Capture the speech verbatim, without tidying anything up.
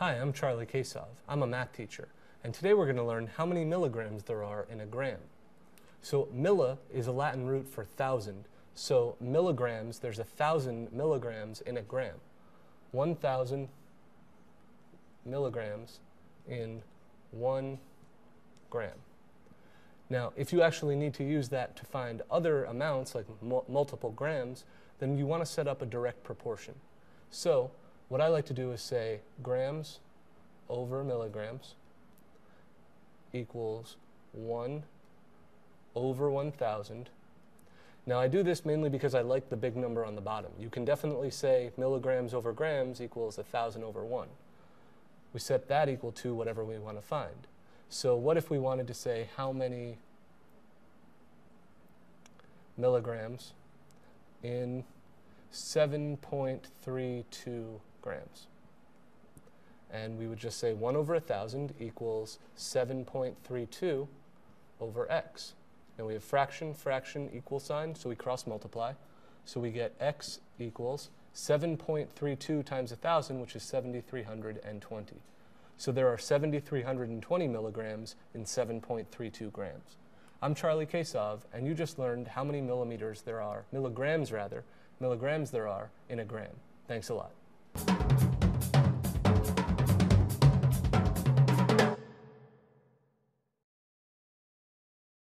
Hi, I'm Charlie Kasov. I'm a math teacher, and today we're going to learn how many milligrams there are in a gram. So milla is a Latin root for thousand, so milligrams, there's a thousand milligrams in a gram. One thousand milligrams in one gram. Now, if you actually need to use that to find other amounts, like mu- multiple grams, then you want to set up a direct proportion. So what I like to do is say grams over milligrams equals one over one thousand. Now, I do this mainly because I like the big number on the bottom. You can definitely say milligrams over grams equals one thousand over one. We set that equal to whatever we want to find. So what if we wanted to say how many milligrams in seven point three two grams? And we would just say one over one thousand equals seven point three two over x. Now we have fraction, fraction, equal sign, so we cross multiply. So we get x equals seven point three two times one thousand, which is seven thousand three hundred twenty. So there are seven thousand three hundred twenty milligrams in seven point three two grams. I'm Charlie Kasov, and you just learned how many millimeters there are, milligrams rather, milligrams there are in a gram. Thanks a lot.